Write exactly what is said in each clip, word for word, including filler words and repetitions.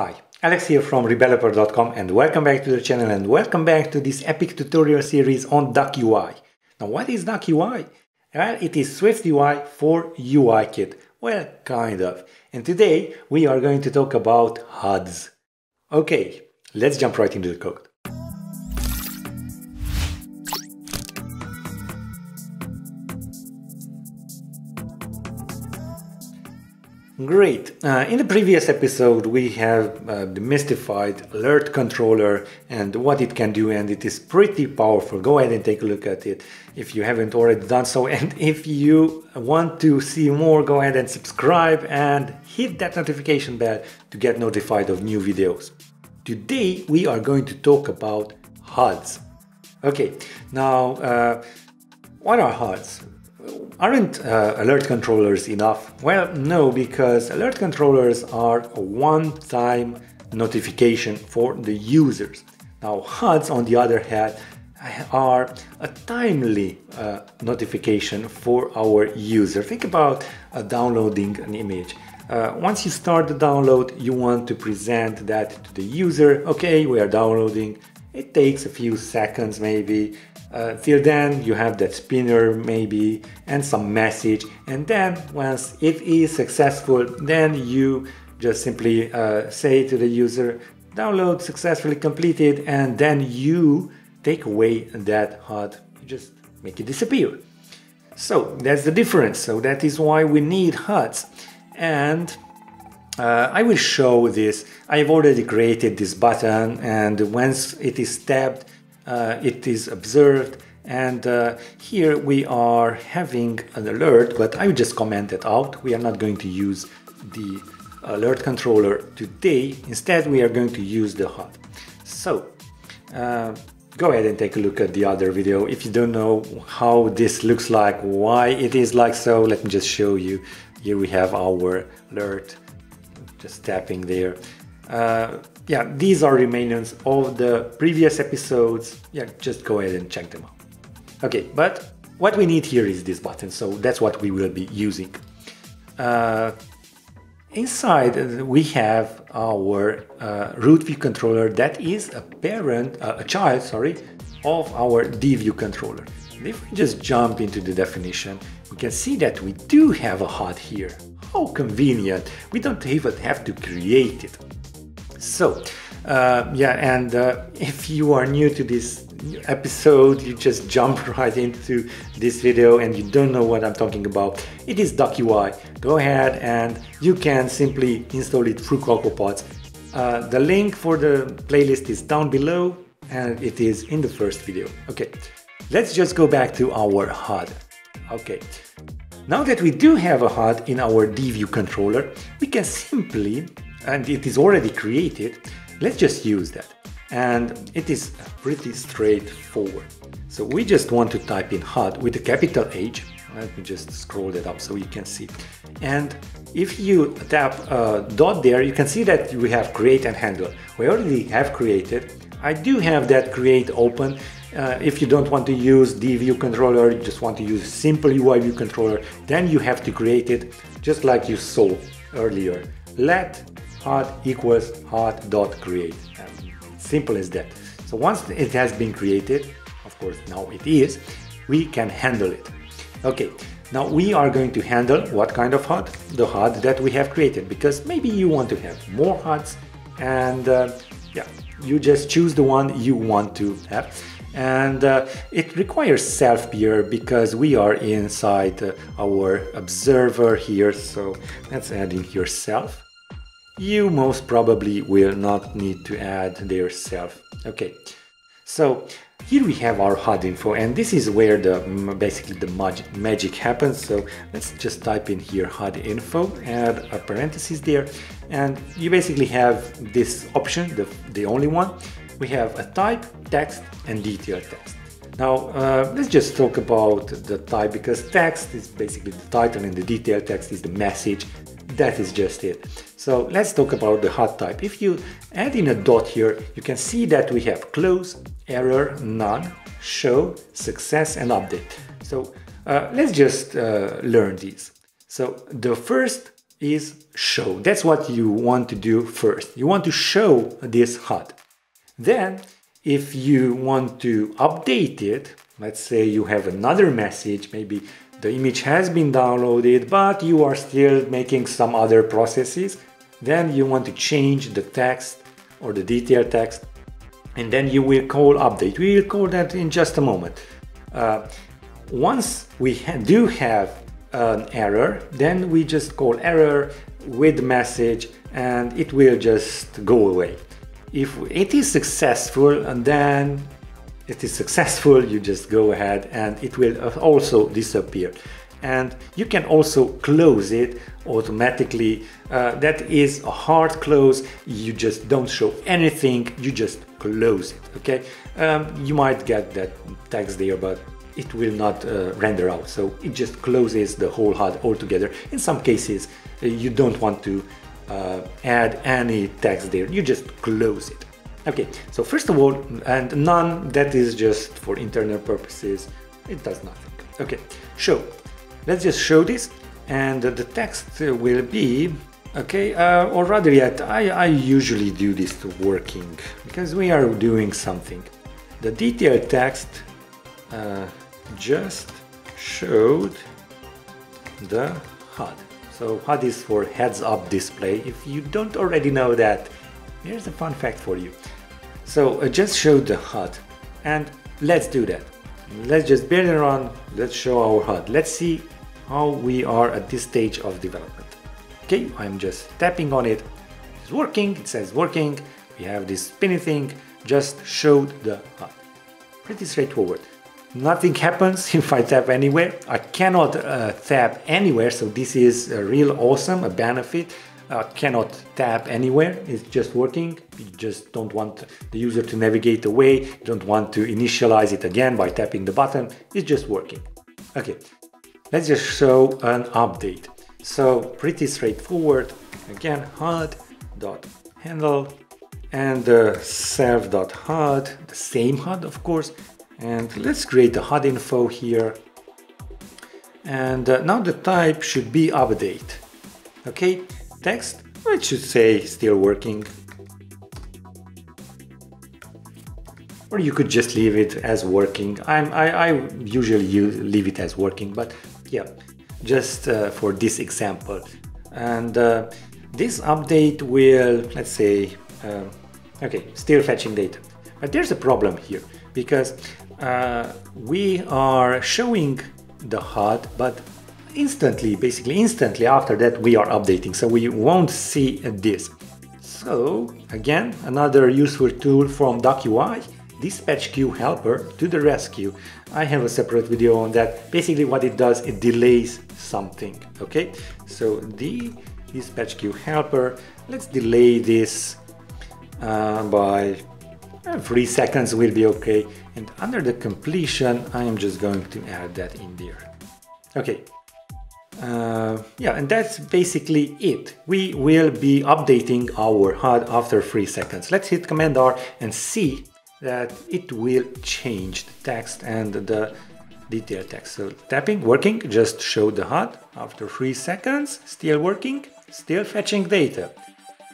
Hi, Alex here from Rebeloper dot com, and welcome back to the channel, and welcome back to this epic tutorial series on DuckUI. Now, what is DuckUI? Well, it is SwiftUI for UIKit. Well, kind of. And today we are going to talk about H U Ds. Okay, let's jump right into the code. Great. Uh, in the previous episode we have uh, demystified alert controller and what it can do, and it is pretty powerful. Go ahead and take a look at it if you haven't already done so, and if you want to see more, go ahead and subscribe and hit that notification bell to get notified of new videos. Today we are going to talk about H U Ds. Okay, now uh, what are H U Ds? Aren't uh, alert controllers enough? Well, no, because alert controllers are a one-time notification for the users. Now, H U Ds, on the other hand, are a timely uh, notification for our user. Think about uh, downloading an image. Uh, once you start the download, you want to present that to the user. Okay, we are downloading. It takes a few seconds maybe. Uh, till then you have that spinner maybe and some message, and then once it is successful, then you just simply uh, say to the user, download successfully completed, and then you take away that H U D. You just make it disappear. So that's the difference. So that is why we need H U Ds, and Uh, I will show this. I've already created this button, and once it is tapped, uh, it is observed, and uh, here we are having an alert, but I will just comment it out. We are not going to use the alert controller today. Instead, we are going to use the H U D. So uh, go ahead and take a look at the other video. If you don't know how this looks like, why it is like so, let me just show you. Here we have our alert. Just tapping there. Uh, yeah, these are remnants of the previous episodes. Yeah, just go ahead and check them out. Okay, but what we need here is this button, so that's what we will be using. Uh, inside we have our uh, root view controller that is a parent, uh, a child, sorry, of our DView controller. And if we just jump into the definition, we can see that we do have a H U D here. How convenient, we don't even have to create it. So uh, yeah, and uh, if you are new to this episode, you just jump right into this video and you don't know what I'm talking about, it is DuckUI. Go ahead and you can simply install it through CocoaPods. Uh, the link for the playlist is down below, and it is in the first video. Okay, let's just go back to our H U D. Okay. Now that we do have a H U D in our DView controller, we can simply, and it is already created, let's just use that. And it is pretty straightforward. So we just want to type in H U D with a capital H. Let me just scroll that up so you can see. And if you tap a dot there, you can see that we have create and handle. We already have created. I do have that create open. Uh, if you don't want to use DView controller, you just want to use simple U I view controller, then you have to create it just like you saw earlier. Let H U D equals H U D dot create. Simple as that. So once it has been created, of course now it is, we can handle it. Okay, now we are going to handle what kind of H U D? The H U D that we have created, because maybe you want to have more H U Ds, and uh, yeah, you just choose the one you want to have. And uh, it requires self-peer because we are inside uh, our observer here, so let's add in here self. You most probably will not need to add their self. Okay, so here we have our H U D info, and this is where the basically the mag magic happens. So let's just type in here H U D info, add a parenthesis there, and you basically have this option, the, the only one. We have a type, text, and detailed text. Now, uh, let's just talk about the type, because text is basically the title and the detailed text is the message. That is just it. So let's talk about the H U D type. If you add in a dot here, you can see that we have close, error, none, show, success, and update. So uh, let's just uh, learn these. So the first is show. That's what you want to do first. You want to show this H U D. Then if you want to update it, let's say you have another message, maybe the image has been downloaded, but you are still making some other processes, then you want to change the text or the detailed text, and then you will call update. We will call that in just a moment. Uh, once we ha do have an error, then we just call error with message and it will just go away. If it is successful, and then it is successful, you just go ahead and it will also disappear. And you can also close it automatically. Uh, that is a hard close. You just don't show anything, you just close it, okay? Um, you might get that text there, but it will not uh, render out. So it just closes the whole H U D altogether. In some cases, uh, you don't want to uh, add any text there. You just close it. Okay, so first of all, and none, that is just for internal purposes. It does nothing. Okay, show. Let's just show this, and the text will be, okay, uh, or rather yet, I, I usually do this to working, because we are doing something. The detailed text uh, just showed the H U D. So H U D is for Heads Up Display. If you don't already know that, here's a fun fact for you. So uh, just showed the H U D, and let's do that. Let's just build and run, let's show our H U D. Let's see how we are at this stage of development. Okay, I'm just tapping on it. It's working, it says working. We have this spinny thing, just showed the H U D. Pretty straightforward. Nothing happens if I tap anywhere. I cannot uh, tap anywhere, so this is a real awesome, a benefit. I cannot tap anywhere, it's just working. You just don't want the user to navigate away, you don't want to initialize it again by tapping the button, it's just working. Okay, let's just show an update. So pretty straightforward, again, H U D dot handle and uh, self dot H U D, the same H U D of course, and let's create the H U D info here. And uh, now the type should be update, okay? Text, it should say still working, or you could just leave it as working. I'm, I, I usually use, leave it as working, but yeah, just uh, for this example. And uh, this update will, let's say, uh, okay, still fetching data. But there's a problem here, because uh, we are showing the H U D, but instantly, basically instantly after that we are updating, so we won't see this. So again, another useful tool from DuckUI, Dispatch Queue Helper to the rescue. I have a separate video on that. Basically what it does, it delays something, okay? So the Dispatch Queue Helper, let's delay this uh, by three seconds will be okay. And under the completion, I am just going to add that in there. Okay. Uh, yeah, and that's basically it. We will be updating our H U D after three seconds. Let's hit Command R and see that it will change the text and the detailed text. So tapping, working, just show the H U D after three seconds, still working, still fetching data.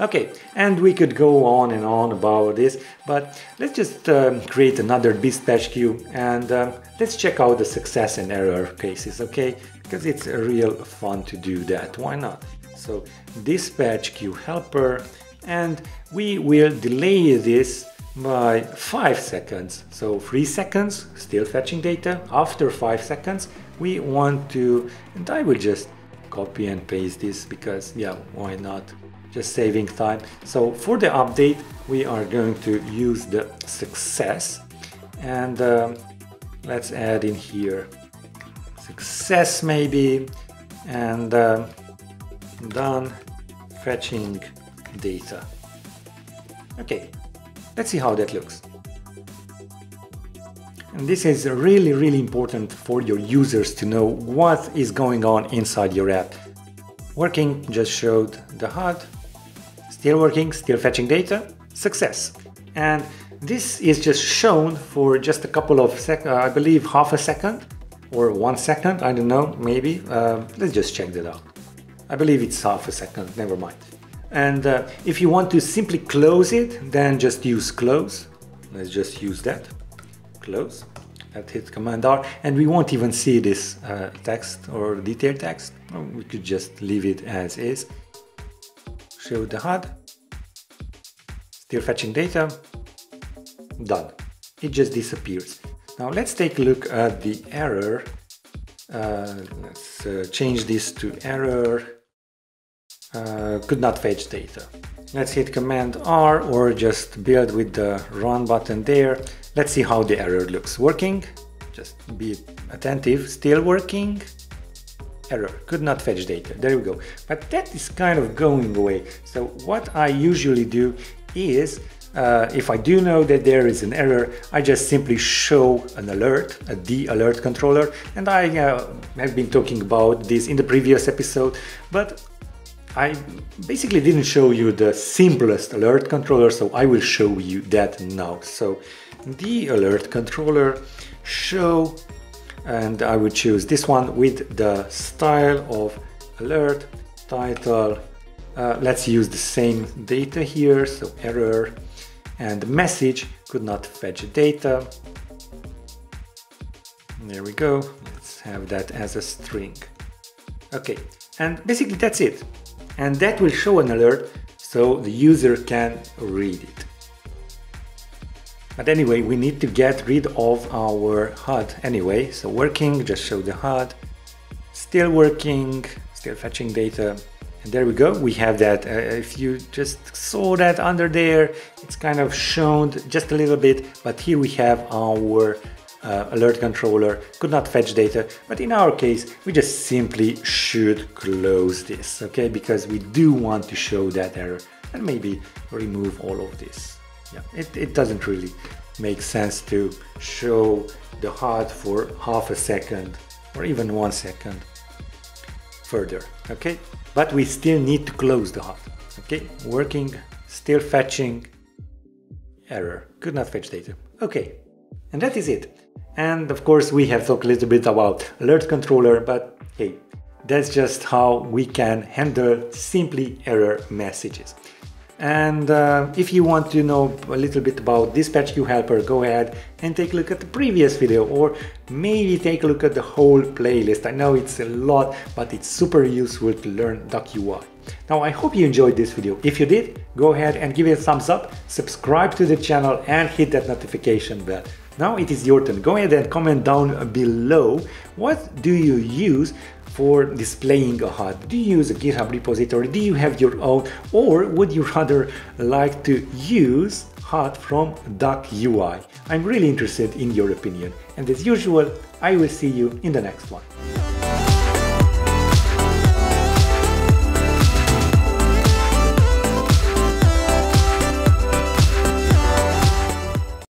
Okay, and we could go on and on about this, but let's just um, create another dispatch queue and um, let's check out the success and error cases, okay? Because it's real fun to do that, why not? So dispatch queue helper, and we will delay this by five seconds. So three seconds, still fetching data. After five seconds, we want to, and I will just copy and paste this because, yeah, why not? Just saving time. So for the update, we are going to use the success, and um, let's add in here success maybe, and um, done fetching data. Okay, let's see how that looks. And this is really, really important for your users to know what is going on inside your app. Working, just showed the H U D. Still working, still fetching data, success. And this is just shown for just a couple of seconds, I believe half a second or one second, I don't know, maybe. Uh, let's just check that out. I believe it's half a second, never mind. And uh, if you want to simply close it, then just use close. Let's just use that, close, and hit Command R, and we won't even see this uh, text or detailed text. We could just leave it as is. Show the H U D, still fetching data, done. It just disappears. Now let's take a look at the error. Uh, let's uh, change this to error. Uh, could not fetch data. Let's hit Command R or just build with the run button there. Let's see how the error looks. Working, just be attentive, still working. Error, could not fetch data, there we go. But that is kind of going away. So what I usually do is, uh, if I do know that there is an error, I just simply show an alert, a D alert controller. And I uh, have been talking about this in the previous episode, but I basically didn't show you the simplest alert controller, so I will show you that now. So the alert controller show, and I would choose this one with the style of alert, title. Uh, let's use the same data here, so error and message could not fetch data. There we go. Let's have that as a string. Okay, and basically that's it. And that will show an alert so the user can read it. But anyway, we need to get rid of our H U D anyway. So working, just show the H U D, still working, still fetching data. And there we go, we have that. Uh, if you just saw that under there, it's kind of shown just a little bit, but here we have our Uh, alert controller could not fetch data, but in our case we just simply should close this, okay, because we do want to show that error and maybe remove all of this. Yeah, it, it doesn't really make sense to show the H U D for half a second or even one second further, okay, but we still need to close the H U D. Okay, working, still fetching, error, could not fetch data. Okay, and that is it. And of course we have talked a little bit about alert controller, but hey, that's just how we can handle simply error messages. And uh, if you want to know a little bit about dispatch queue helper, go ahead and take a look at the previous video, or maybe take a look at the whole playlist. I know it's a lot, but it's super useful to learn DuckUI. Now I hope you enjoyed this video. If you did, go ahead and give it a thumbs up, subscribe to the channel and hit that notification bell. Now it is your turn. Go ahead and comment down below, what do you use for displaying a H U D? Do you use a GitHub repository? Do you have your own? Or would you rather like to use H U D from DuckUI? I'm really interested in your opinion. And as usual, I will see you in the next one.